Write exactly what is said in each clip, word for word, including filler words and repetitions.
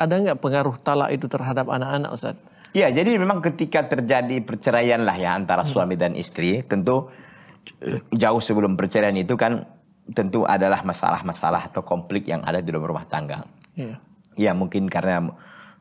ada nggak pengaruh talak itu terhadap anak-anak, Ustaz? Iya, jadi memang ketika terjadi perceraian lah ya antara suami dan istri, tentu jauh sebelum perceraian itu kan tentu adalah masalah-masalah atau konflik yang ada di dalam rumah tangga. Iya, ya, mungkin karena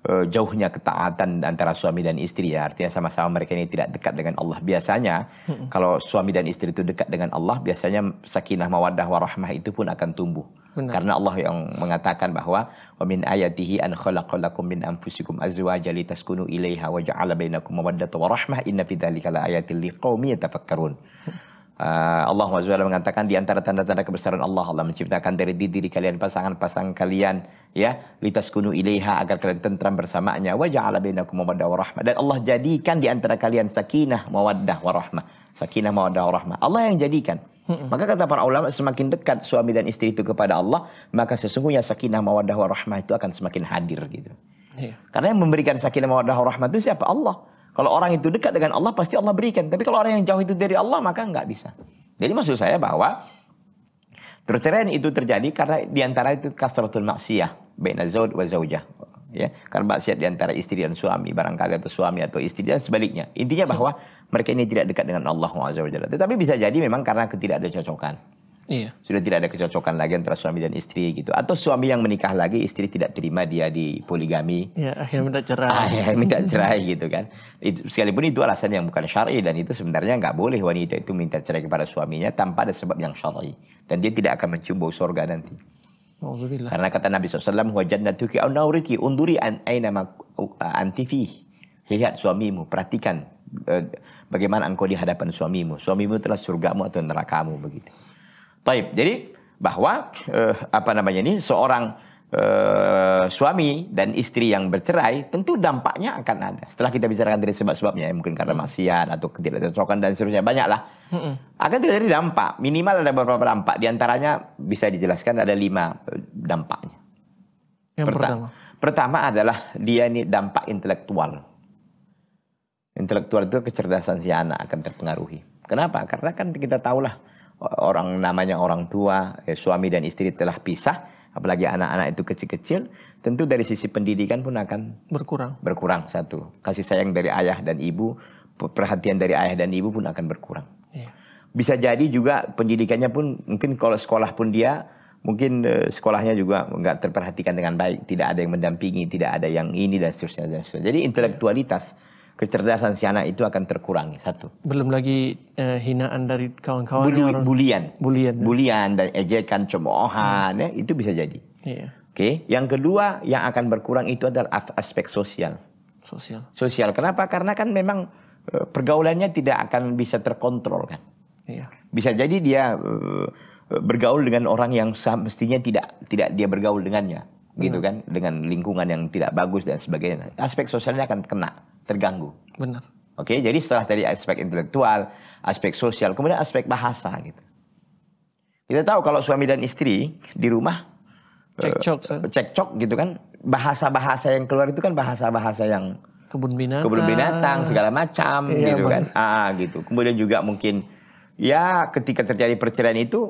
e, jauhnya ketaatan antara suami dan istri ya, artinya sama-sama mereka ini tidak dekat dengan Allah. Biasanya hmm. kalau suami dan istri itu dekat dengan Allah, biasanya sakinah, mawaddah, warahmah itu pun akan tumbuh. Benar. Karena Allah yang mengatakan bahwa wa min ayatihi an khalaqalakum min anfusikum azwaja litaskunu ilaiha wa ja'ala bainakum mawaddatan warahmah inna fi dzalika laayatil liqaumin yatafakkarun. Uh, Allah subhanahu wa taala mengatakan di antara tanda-tanda kebesaran Allah, Allah menciptakan dari diri kalian pasangan-pasangan kalian ya, litaskunu ilaiha, agar kalian tentram bersamanya, wa ja'ala bainakum mawaddah warahmah, dan Allah jadikan di antara kalian sakinah, mawaddah warahmah. Sakinah, mawaddah warahmah Allah yang jadikan. Maka kata para ulama, semakin dekat suami dan istri itu kepada Allah, maka sesungguhnya sakinah, mawaddah warahmah itu akan semakin hadir gitu. Iya. Karena yang memberikan sakinah, mawaddah warahmah itu siapa? Allah. Kalau orang itu dekat dengan Allah, pasti Allah berikan. Tapi kalau orang yang jauh itu dari Allah, maka nggak bisa. Jadi maksud saya bahwa perceraian itu terjadi karena diantara itu kasratul maksiyah baina zawj wa zawjah. Ya, karena maksiat diantara istri dan suami, barangkali, atau suami atau istri dan sebaliknya. Intinya bahwa mereka ini tidak dekat dengan Allah azza wa jalla. Tetapi bisa jadi memang karena ketidakcocokan. Iya. Sudah tidak ada kecocokan lagi antara suami dan istri gitu. Atau suami yang menikah lagi, istri tidak terima dia di poligami. Ya, akhirnya minta cerai. Akhirnya minta cerai gitu kan. Itu, sekalipun itu alasan yang bukan syar'i, dan itu sebenarnya nggak boleh wanita itu minta cerai kepada suaminya tanpa ada sebab yang syar'i. Dan dia tidak akan mencium bau surga nanti. Karena kata Nabi shallallahu alaihi wasallam, huwa jannatuki au nauriki unduri an aina ma anti fihi. Lihat suamimu, perhatikan eh, bagaimana engkau di hadapan suamimu. Suamimu telah surgamu atau nerakamu begitu. Taib. Jadi bahwa eh, apa namanya ini seorang eh, suami dan istri yang bercerai, tentu dampaknya akan ada. Setelah kita bicarakan dari sebab-sebabnya, ya, mungkin karena maksiat atau ketidakcocokan dan seterusnya, banyaklah. Akan terjadi dampak, minimal ada beberapa dampak. Di antaranya bisa dijelaskan ada lima dampaknya. Yang pertama, pertama adalah dia ini dampak intelektual. Intelektual itu kecerdasan si anak akan terpengaruhi. Kenapa? Karena kan kita tahulah orang namanya orang tua, ya, suami dan istri telah pisah, apalagi anak-anak itu kecil-kecil, tentu dari sisi pendidikan pun akan berkurang. Berkurang satu, kasih sayang dari ayah dan ibu, perhatian dari ayah dan ibu pun akan berkurang. Iya. Bisa jadi juga pendidikannya pun, mungkin kalau sekolah pun dia mungkin eh, sekolahnya juga nggak terperhatikan dengan baik, tidak ada yang mendampingi, tidak ada yang ini dan seterusnya, dan seterusnya. Jadi intelektualitas, kecerdasan si anak itu akan terkurangi satu. Belum lagi eh, hinaan dari kawan-kawan, Buli, bulian, bulian, bulian dan ejekan, cemoohan, hmm. ya, itu bisa jadi. Iya. Oke, yang kedua yang akan berkurang itu adalah aspek sosial. Sosial. Sosial. Kenapa? Karena kan memang pergaulannya tidak akan bisa terkontrol kan. Iya. Bisa jadi dia bergaul dengan orang yang mestinya tidak tidak dia bergaul dengannya, benar, gitu kan, dengan lingkungan yang tidak bagus dan sebagainya. Aspek sosialnya akan kena, terganggu. Benar. Oke, jadi setelah tadi aspek intelektual, aspek sosial, kemudian aspek bahasa gitu. Kita tahu kalau suami dan istri di rumah cekcok, uh, cekcok gitu kan, bahasa-bahasa yang keluar itu kan bahasa-bahasa yang kebun binatang, kebun binatang segala macam, iya, gitu kan. Ah, gitu. Kemudian juga mungkin ya ketika terjadi perceraian itu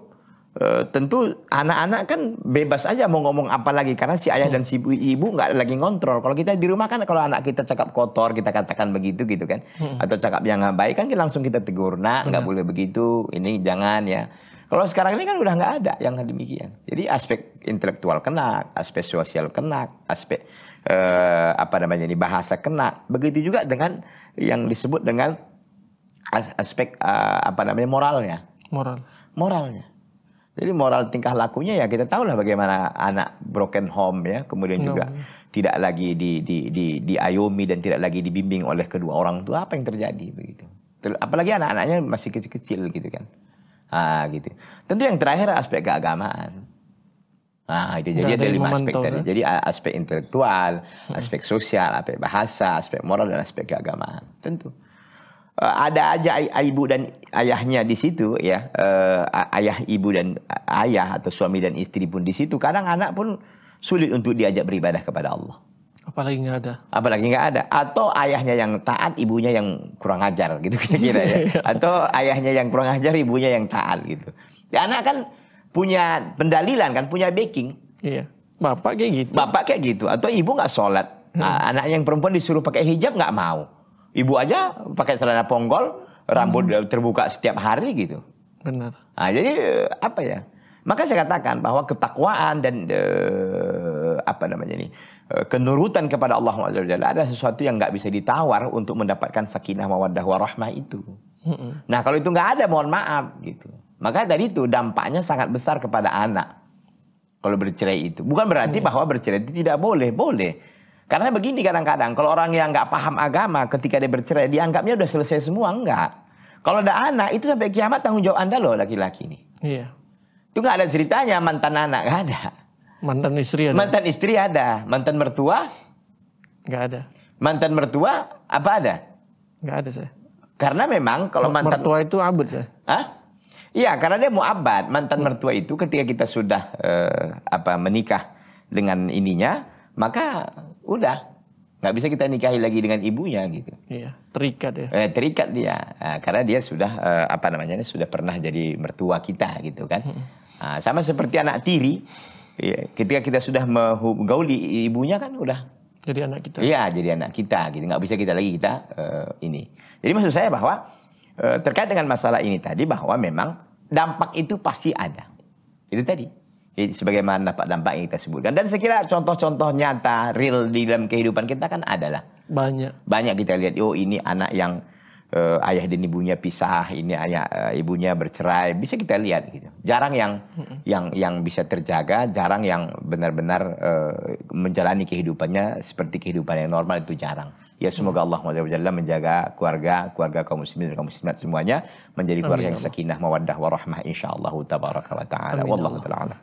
e, tentu anak-anak kan bebas aja mau ngomong apa lagi, karena si ayah hmm. dan si ibu nggak lagi ngontrol. Kalau kita di rumah kan, kalau anak kita cakap kotor kita katakan begitu gitu kan, hmm. atau cakap yang nggak baik kan langsung kita tegur, nak nggak boleh begitu, ini jangan ya. Kalau sekarang ini kan udah nggak ada yang demikian. Jadi aspek intelektual kena, aspek sosial kena, aspek eh, apa namanya ini bahasa kena. Begitu juga dengan yang disebut dengan as aspek eh, apa namanya moralnya. Moral. Moralnya. Jadi moral tingkah lakunya ya kita tahulah bagaimana anak broken home ya, kemudian no. juga tidak lagi di, di, di, diayomi dan tidak lagi dibimbing oleh kedua orang tua, apa yang terjadi begitu. Apalagi anak-anaknya masih kecil-kecil gitu kan. Ah, gitu. Tentu yang terakhir aspek keagamaan. Nah, itu jadi ada lima aspek tadi. Jadi aspek intelektual, hmm. aspek sosial, aspek bahasa, aspek moral dan aspek keagamaan. Tentu uh, ada aja ibu dan ayahnya di situ ya. Uh, ayah ibu dan ayah atau suami dan istri pun di situ. Kadang anak pun sulit untuk diajak beribadah kepada Allah. Apalagi nggak ada. Apalagi nggak ada. Atau ayahnya yang taat, ibunya yang kurang ajar gitu kira-kira ya. Atau ayahnya yang kurang ajar, ibunya yang taat gitu. Ya, anak kan punya pendalilan kan, punya backing. Iya. Bapak kayak gitu. Bapak kayak gitu. Atau ibu nggak sholat. Nah, hmm. Anak yang perempuan disuruh pakai hijab nggak mau. Ibu aja pakai celana ponggol, rambut hmm. terbuka setiap hari gitu. Benar. Nah, jadi apa ya? Maka saya katakan bahwa ketakwaan dan uh, apa namanya ini uh, kenurutan kepada Allah Subhanahu wa Ta'ala ada sesuatu yang nggak bisa ditawar untuk mendapatkan sakinah mawaddah warahmah itu. Mm-mm. Nah kalau itu nggak ada, mohon maaf gitu. Maka tadi itu dampaknya sangat besar kepada anak kalau bercerai itu. Bukan berarti mm-mm. bahwa bercerai itu tidak boleh, boleh. Karena begini kadang-kadang kalau orang yang nggak paham agama ketika dia bercerai dianggapnya udah selesai semua, enggak. Kalau ada anak itu sampai kiamat tanggung jawab Anda loh laki-laki nih. Iya. Itu nggak ada ceritanya mantan anak nggak ada. Mantan istri ada. Mantan istri ada. Mantan mertua nggak ada. Mantan mertua apa ada? Nggak ada saya. Karena memang kalau mantan mertua itu abad saya. Hah? Iya, karena dia mau abad. Mantan hmm. mertua itu ketika kita sudah eh, apa menikah dengan ininya, maka udah. Nggak bisa kita nikahi lagi dengan ibunya gitu. Iya, terikat ya. Eh, terikat dia. Nah, karena dia sudah eh, apa namanya sudah pernah jadi mertua kita gitu kan. Hmm. Nah, sama seperti anak tiri. Ya, ketika kita sudah menggauli ibunya kan udah. Jadi anak kita. Iya, jadi anak kita gitu. Nggak bisa kita lagi kita eh, ini. Jadi maksud saya bahwa eh, terkait dengan masalah ini tadi bahwa memang dampak itu pasti ada. Itu tadi. Sebagaimana dampak-dampak yang kita sebutkan. Dan saya kira contoh-contoh nyata, real di dalam kehidupan kita kan adalah. Banyak. Banyak kita lihat, oh ini anak yang uh, ayah dan ibunya pisah, ini ayah uh, ibunya bercerai. Bisa kita lihat gitu. Jarang yang mm-mm. yang yang bisa terjaga, jarang yang benar-benar uh, menjalani kehidupannya seperti kehidupan yang normal itu jarang. Ya semoga Allah Subhanahu wa Ta'ala menjaga keluarga, keluarga kaum muslimin dan kaum muslimat semuanya menjadi keluarga yang sakinah, mawaddah, warahmah insyaallah tabaraka wa ta'ala. Wallahu ta'ala.